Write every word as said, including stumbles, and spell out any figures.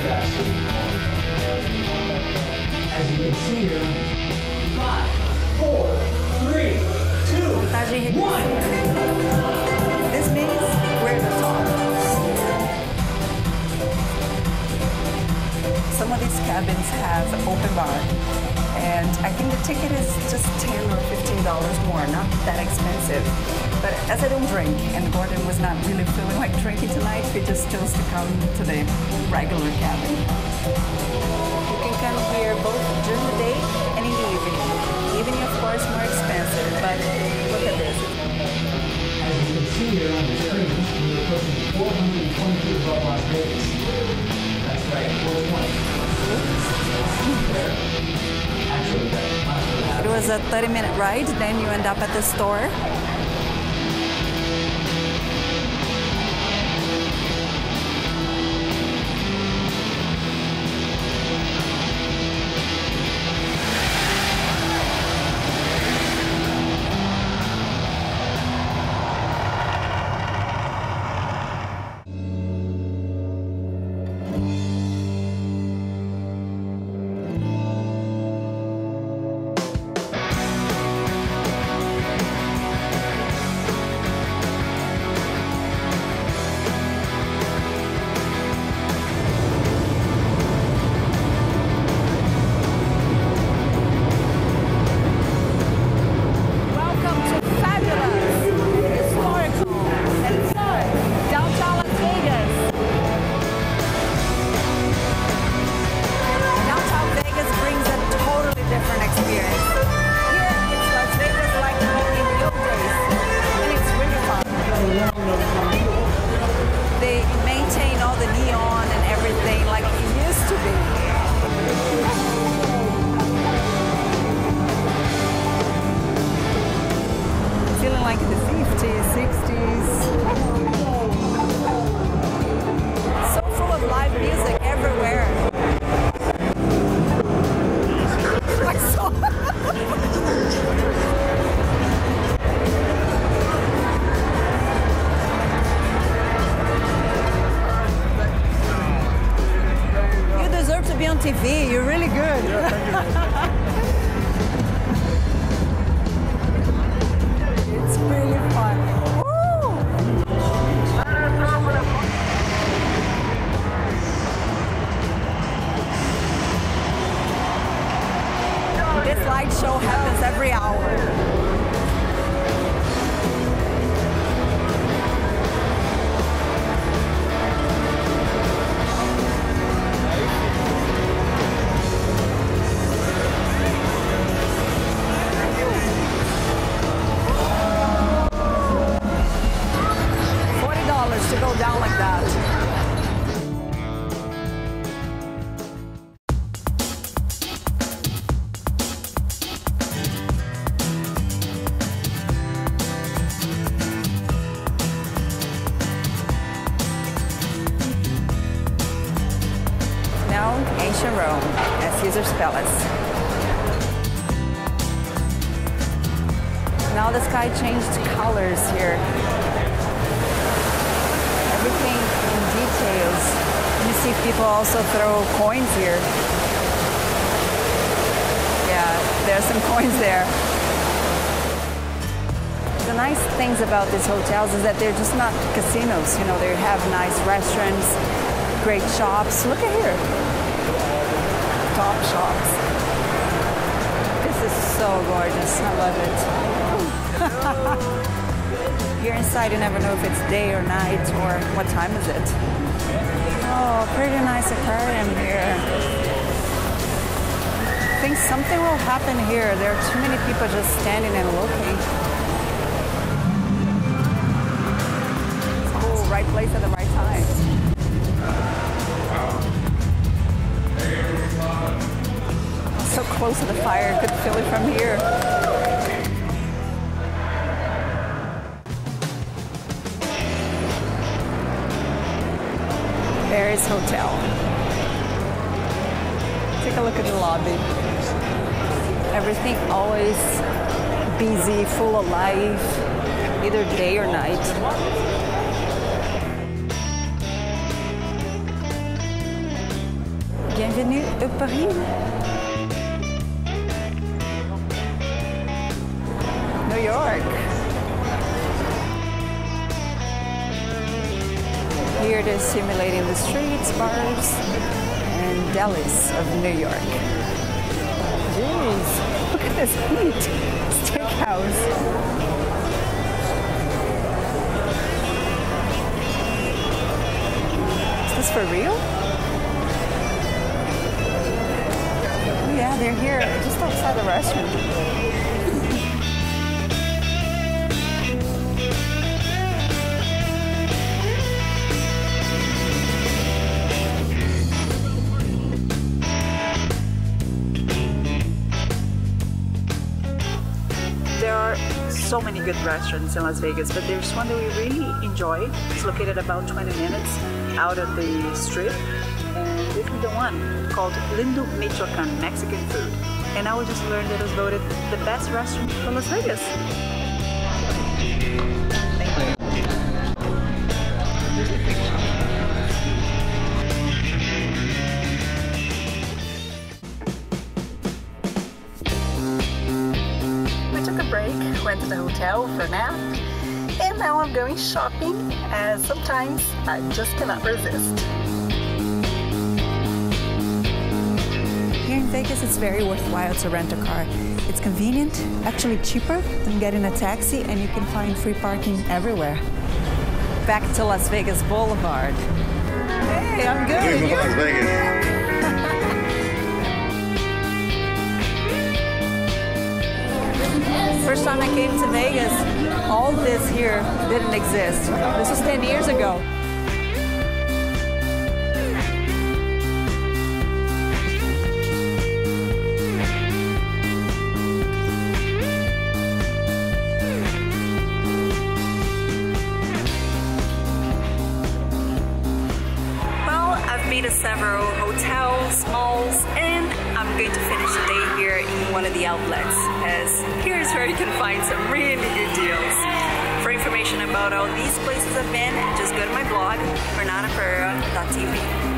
faster. As you can see here, five, four, three, two, one. This means we're in the top. Some of these cabins have open bar. And I think the ticket is just ten or fifteen dollars more, not that expensive. But as I don't drink, and Gordon was not really feeling like drinking tonight, we just chose to come to the regular cabin. You can come here both during the day and in the evening. Evening, of course, more expensive, but look at this. As you can see here on the screen, we're approaching four hundred twenty feet above Las Vegas. That's right, four twenty. It was a thirty minute ride, then you end up at the store. T V, you're really good. Yeah, thank you. It's really fun. Woo! This light show happens every hour. Ancient Rome at Caesar's Palace. Now the sky changed colors here. Everything in details. You see people also throw coins here. Yeah, there's some coins there. The nice things about these hotels is that they're just not casinos. You know, they have nice restaurants, great shops. Look at here. Top shops. This is so gorgeous. I love it. Here inside, you never know if it's day or night or what time is it. Oh, pretty nice aquarium here. I think something will happen here. There are too many people just standing and looking. Cool, right place at the right time. So close to the fire, could feel it from here. Paris Hotel. Take a look at the lobby. Everything always busy, full of life, either day or night. Bienvenue à Paris. New York. Here they're simulating the streets, bars, and delis of New York. Jeez, look at this neat steakhouse. Is this for real? Yeah, they're here, just outside the restaurant. There are so many good restaurants in Las Vegas, but there's one that we really enjoy. It's located about twenty minutes out of the strip, and this is the one called Lindo Michoacan Mexican food. And I just learned that it was voted the best restaurant from Las Vegas. We took a break, went to the hotel for a nap. And now I'm going shopping, as sometimes I just cannot resist. Here in Vegas, it's very worthwhile to rent a car. It's convenient, actually cheaper than getting a taxi, and you can find free parking everywhere. Back to Las Vegas Boulevard. Hey, I'm good. Beautiful Las Vegas. First time I came to Vegas, all this here didn't exist. This was ten years ago. Well, I've been to several hotels, malls, and I'm going to finish the day here in one of the outlets, as here's where you can find some really good deals. For information about all these places I've been, just go to my blog, Renata Pereira dot T V.